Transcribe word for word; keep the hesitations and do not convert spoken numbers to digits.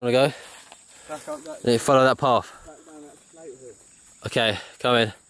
Want to go? Back up that. Follow that path. Back down that. Okay, come in.